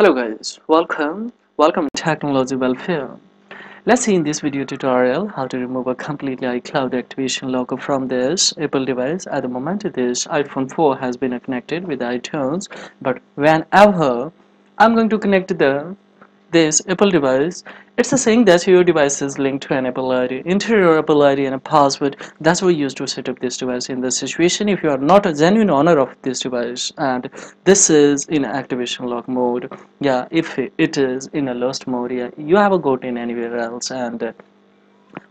Hello guys, welcome to Technology Welfare. Let's see in this video tutorial how to remove a completely iCloud activation logo from this Apple device. At the moment this iPhone 4 has been connected with iTunes, but whenever I'm going to connect this Apple device, it's saying that your device is linked to an Apple ID. Enter your Apple ID and a password. That's what we used to set up this device. In this situation, if you are not a genuine owner of this device and this is in activation lock mode, yeah, if it is in a lost mode, yeah, you haven't got in anywhere else and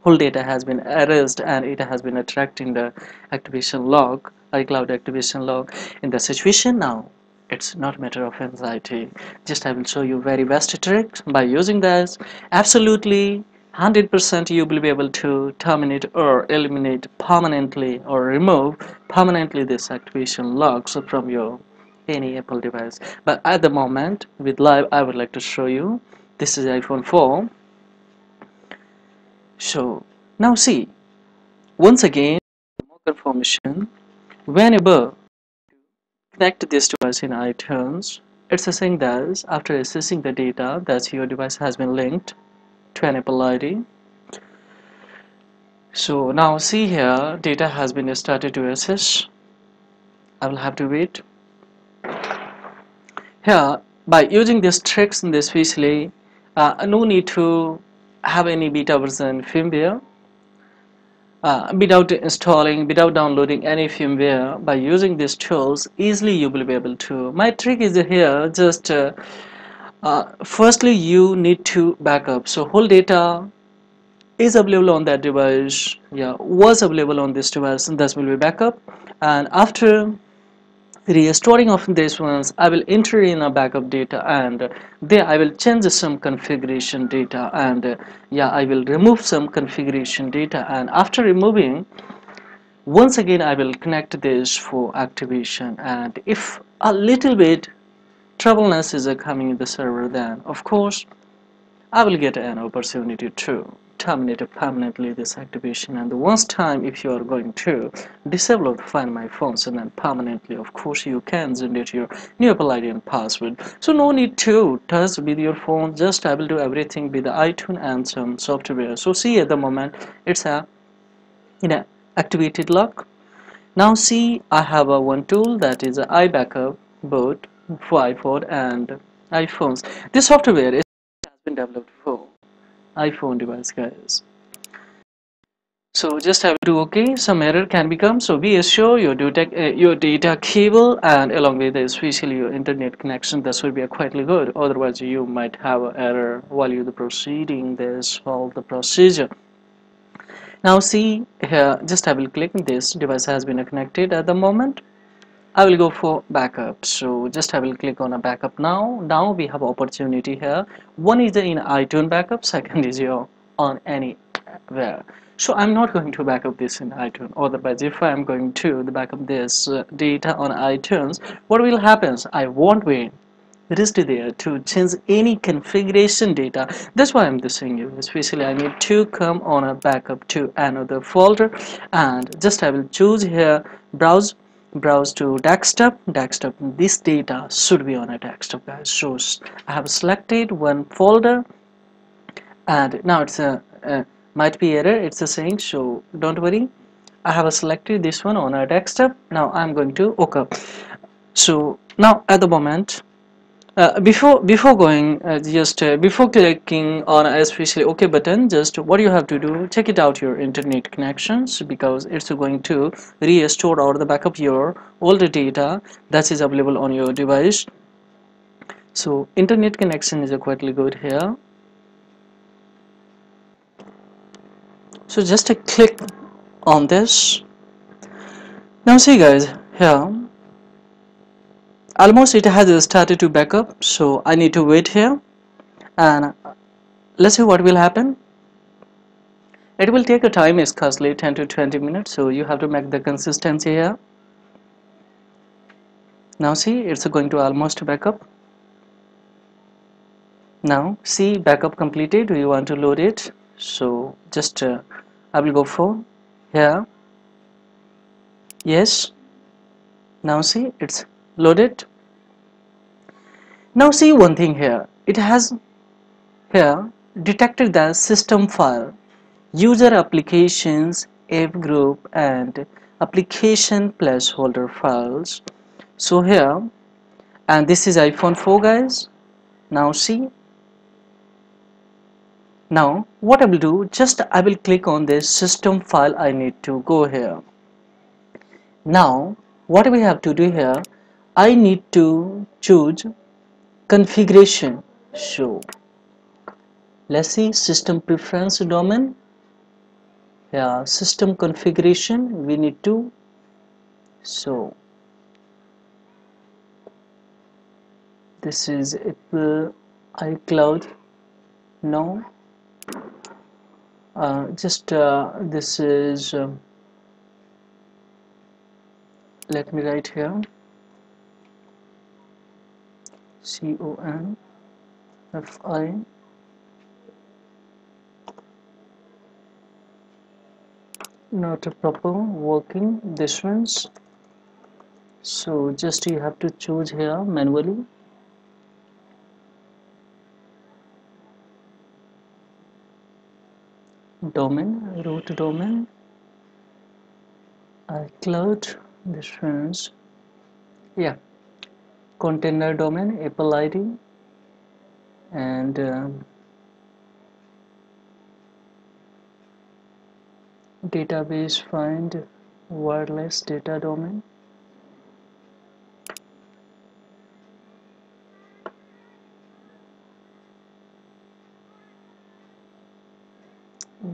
whole data has been erased and it has been tracked in the activation log, iCloud activation log. In the situation now, it's not a matter of anxiety. Just I will show you very best trick by using this. Absolutely 100% you will be able to terminate or eliminate permanently or remove permanently this activation logs from your any Apple device. But at the moment with live I would like to show you. This is iPhone 4. So now see, once again more confirmation, whenever connect this device in iTunes, it's saying that after accessing the data that your device has been linked to an Apple ID. So now see here, data has been started to access. I will have to wait. Here, by using these tricks in this facility, no need to have any beta version firmware. Without installing, without downloading any firmware, by using these tools easily you will be able to. My trick is here, just firstly you need to backup. So whole data is available on that device, yeah, was available on this device, and that will be backup. And after restoring of these ones, I will enter in a backup data and there I will change some configuration data and yeah, I will remove some configuration data, and after removing once again I will connect this for activation. And if a little bit troubleness is coming in the server, then of course I will get an opportunity to terminate permanently this activation. And the worst time, if you are going to disable the Find My Phones and then permanently, of course you can generate your new Apple ID and password. So no need to touch with your phone, just I will do everything with the iTunes and some software. So see at the moment it's a activated lock. Now see, I have a one tool that is iBackupBot for iPod and iPhones. This software is has been developed for iPhone device guys. So just I will do OK. Some error can become. So be assured your data cable and along with especially your internet connection, that will be quite good. Otherwise you might have an error while you proceeding this all the procedure. Now see here, just I will click this device has been connected. At the moment I will go for backup. So just I will click on a backup now. Now we have opportunity here. One is in iTunes backup, second is your on anywhere. So I'm not going to backup this in iTunes. Otherwise, if I'm going to backup this data on iTunes, what will happen? I won't be reached there to change any configuration data. That's why I'm saying you. Especially I need to come on a backup to another folder, and just I will choose here browse to desktop. This data should be on a desktop guys. So I have selected one folder and now it's a might be error, it's a saying. So don't worry, I have selected this one on a desktop. Now I'm going to OK. So now at the moment before clicking on especially OK button, just what you have to do, check it out your internet connections, because it's going to restore or the backup your old data that is available on your device. So internet connection is quite good here. So just click on this. Now see guys, here almost it has started to backup, so I need to wait here and let's see what will happen. It will take a time, it's scarcely 10 to 20 minutes, so you have to make the consistency here. Now see, it's going to almost backup. Now see, backup completed. Do you want to load it? So just I will go for here. Yes. Now see, it's loaded. Now see one thing here. It has here detected the system file, user applications, app group, and application placeholder files. So here, and this is iPhone 4 guys. Now see. Now what I will do, just I will click on this system file. I need to go here. Now what we have to do here, I need to choose configuration. So let's see, system preference domain. Yeah, system configuration we need to. So this is Apple iCloud. No. This is let me write here CONFI not a proper working difference. So just you have to choose here manually. Domain, root domain, iCloud, this one's, yeah, container domain, Apple ID, and database find, wireless data domain.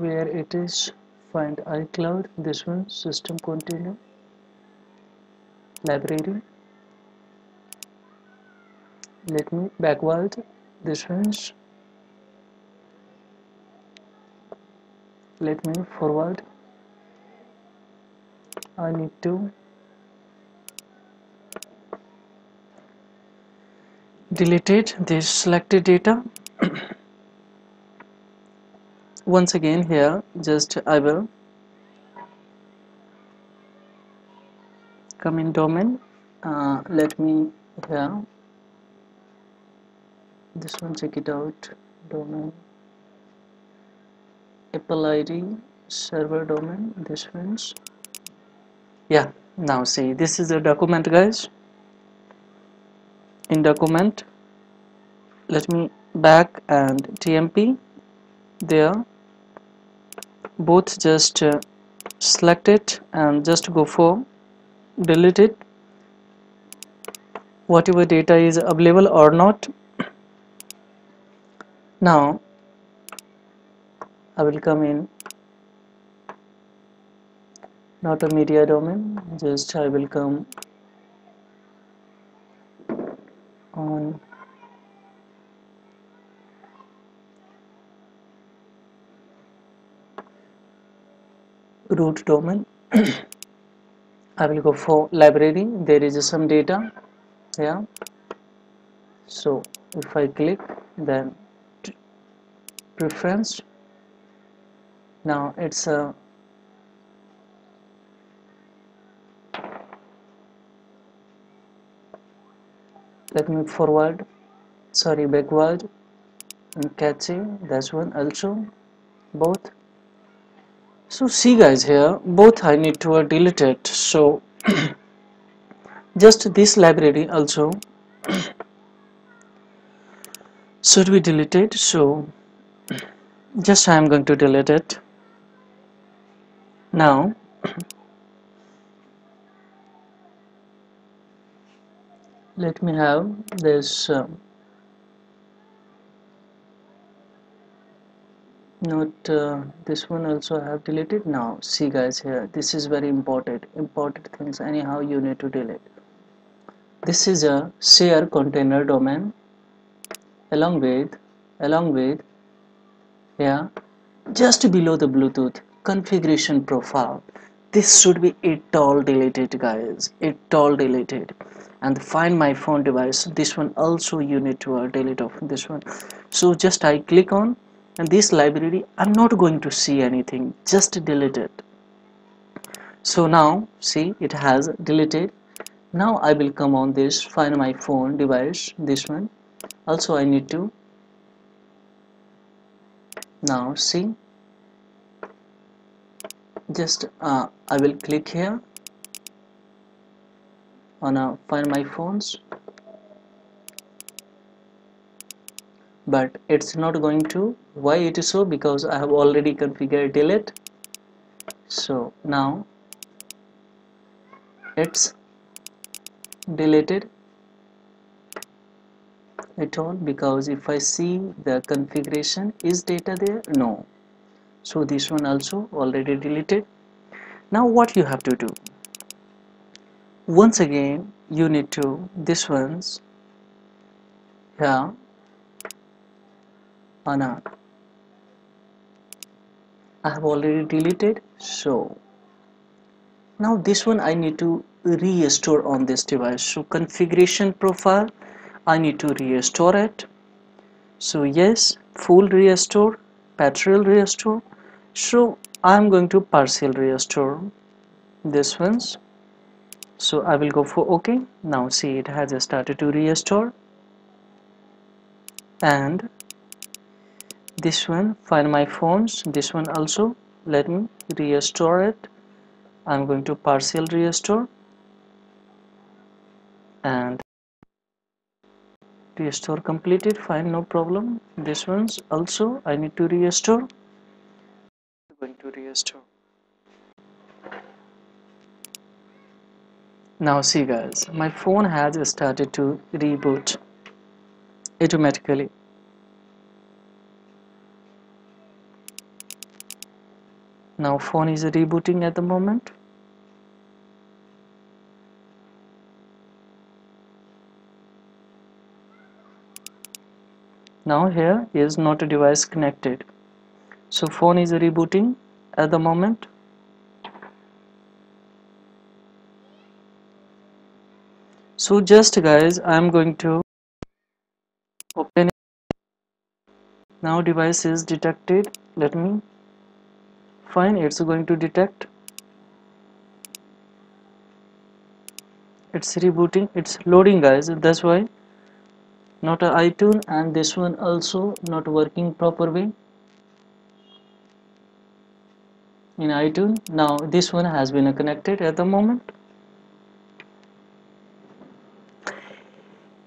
Where it is, find iCloud, this one, system container, library. Let me backward, this one's. Let me forward. I need to delete it, this selected data. Once again here, just I will come in domain, let me here, this one, check it out, domain, Apple ID, server domain, this one's, yeah. Now see, this is the document guys. In document, let me back and TMP there. Both just select it and just go for delete it, whatever data is available or not. Now I will come in not a media domain, just I will come on root domain. I will go for library, there is some data, yeah. So if I click, then preference, now it's a let me forward, sorry backward, and catchy, that's one also, both. So see guys, here both I need to delete it. So just this library also should be deleted. So just I am going to delete it. Now let me have this not this one also I have deleted. Now see guys, here this is very important things, anyhow you need to delete. This is a share container domain along with yeah, just below the Bluetooth configuration profile. This should be it all deleted guys, it all deleted. And find my phone device, this one also you need to delete off this one. So just I click on, and this library I'm not going to see anything, just delete it. So now see, it has deleted. Now I will come on this find my phone device, this one, Also I need to now see, just I will click here on find my phones, but it's not going to. Why it is so? Because I have already configured delete. So now it's deleted at all, because if I see the configuration, is data there? No. So this one also already deleted. Now what you have to do, once again you need to this one's here on I have already deleted. So now this one I need to restore on this device. So configuration profile, I need to restore it. So yes, full restore, partial restore. So I'm going to partial restore this ones. So I will go for OK. Now see, it has started to restore. And this one, find my phones, this one also, let me restore it. I'm going to partial restore and restore completed, fine, no problem. This one's also I need to restore. I'm going to restore. Now see guys, my phone has started to reboot automatically. Now phone is rebooting at the moment. Now here is not a device connected. So phone is rebooting at the moment. So just guys, I am going to open it. Now device is detected. Let me fine, it's going to detect. It's rebooting, it's loading guys, that's why not an iTunes, and this one also not working proper way in iTunes. Now this one has been connected at the moment.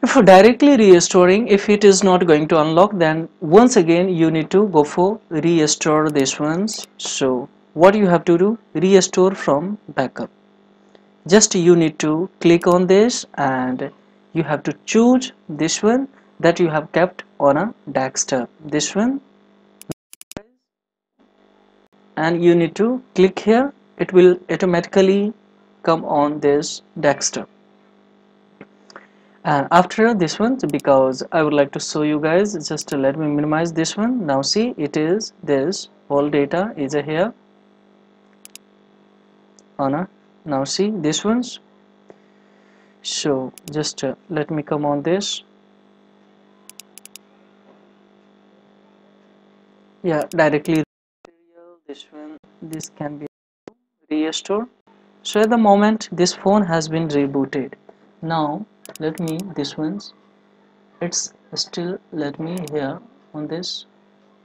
If directly restoring, if it is not going to unlock, then once again you need to go for restore these ones. So what you have to do, restore from backup. Just you need to click on this and you have to choose this one that you have kept on a desktop, this one, and you need to click here. It will automatically come on this desktop. And after this one, because I would like to show you guys, just let me minimize this one. Now see, it is this whole data is here. Now see this ones. So just let me come on this. Yeah, directly this one, this can be restored. So at the moment this phone has been rebooted. Now let me this one's, it's still, let me here on this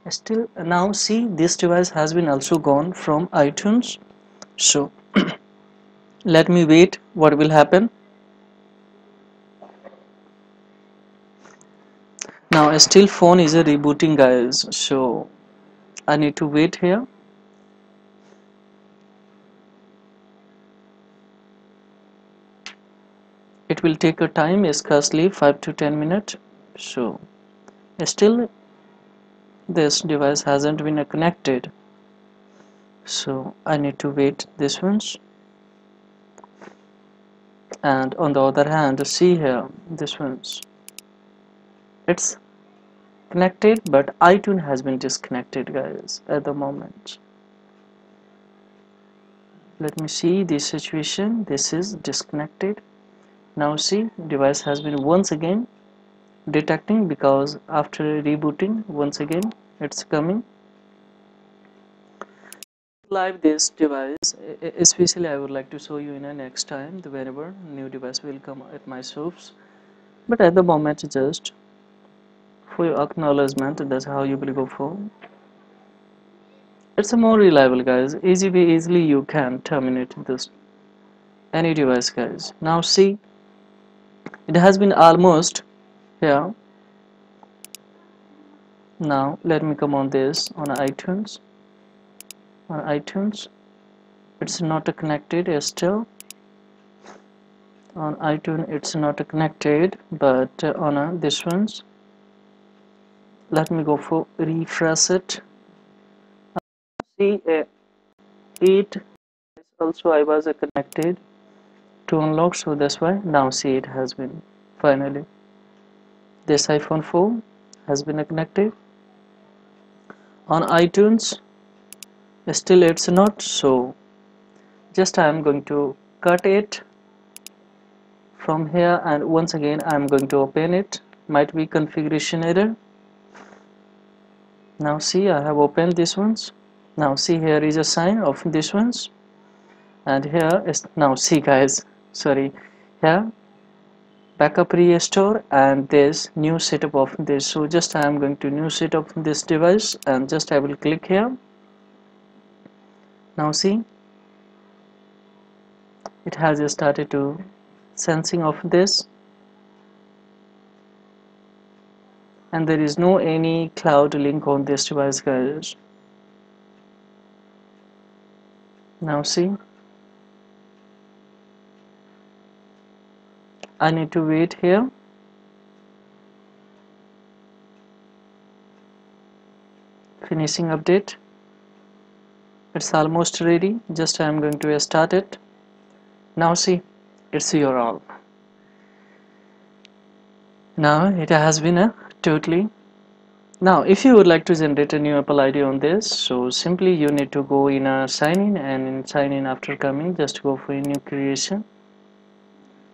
still. Now see, this device has been also gone from iTunes. So let me wait what will happen. Now still phone is rebooting guys, so I need to wait here. It will take a time, scarcely 5 to 10 minutes. So still this device hasn't been connected, so I need to wait this ones. And on the other hand, see here this ones, it's connected, but iTunes has been disconnected guys at the moment. Let me see this situation, this is disconnected. Now see, device has been once again detecting, because after rebooting once again it's coming live this device. Especially I would like to show you in a next time whenever new device will come at my shops, but at the moment just for your acknowledgement. That's how you will go for. It's a more reliable, guys. Easily you can terminate this any device, guys. Now see, it has been almost here. Now let me come on this on iTunes. On iTunes, it's not connected still. On iTunes, it's not connected, but on this one's. Let me go for refresh it. It also I was connected to unlock, so that's why now see it has been finally this iPhone 4 has been connected on iTunes. Still it's not, so just I'm going to cut it from here, and once again I'm going to open it. Might be configuration error. Now see, I have opened these ones. Now see, here is a sign of this ones, and here is now see, guys, sorry, here backup restore and this new setup of this. So just I am going to new setup this device, and just I will click here. Now see, it has started to sensing of this, and there is no any cloud link on this device, guys. Now see, I need to wait here. Finishing update. It's almost ready. Just I am going to start it. Now see, it's your all. Now it has been totally. Now if you would like to generate a new Apple ID on this, so simply you need to go in a sign in, and in sign in after coming just go for a new creation.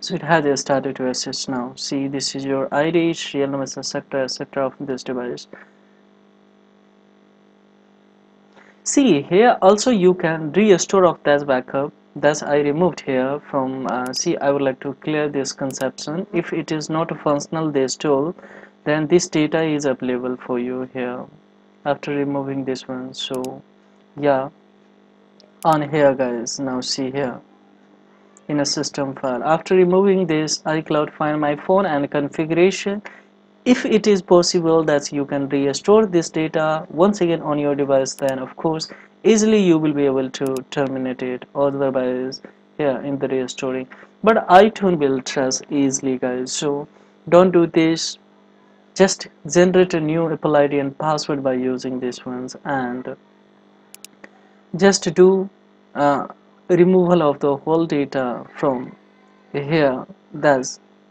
So it has started to assist. Now see, this is your ID, serial numbers, etc. of this device. See, here also you can restore of this backup. That's I removed here from see, I would like to clear this conception. If it is not functional this tool, then this data is available for you here after removing this one. So yeah, on here, guys, now see here in a system file after removing this iCloud, find my phone and configuration. If it is possible that you can restore this data once again on your device, then of course easily you will be able to terminate it, otherwise here in the restoring, but iTunes will trust easily, guys. So don't do this. Just generate a new Apple ID and password by using these ones, and just do removal of the whole data from here, that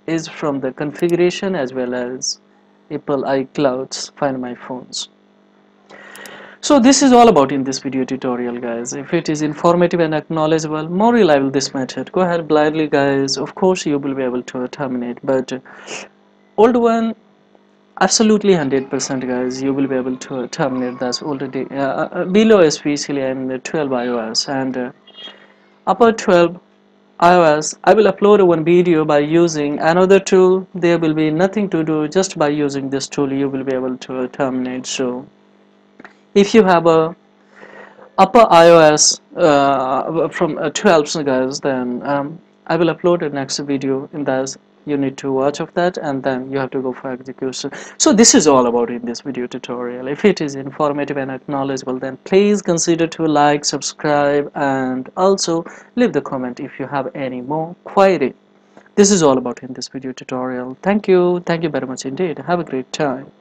is from the configuration as well as Apple iClouds, find my phones. So this is all about in this video tutorial, guys. If it is informative and acknowledgeable, more reliable this method. Go ahead blindly, guys. Of course you will be able to terminate, but old one absolutely 100%, guys, you will be able to terminate. That's already below, especially I'm the 12 iOS and upper 12 iOS. I will upload one video by using another tool. There will be nothing to do. Just by using this tool you will be able to terminate. So if you have a upper iOS from 12, guys, then I will upload the next video in that. You need to watch of that, and then you have to go for execution. So this is all about in this video tutorial. If it is informative and acknowledgeable, then please consider to like, subscribe, and also leave the comment if you have any more query. This is all about in this video tutorial. Thank you. Thank you very much indeed. Have a great time.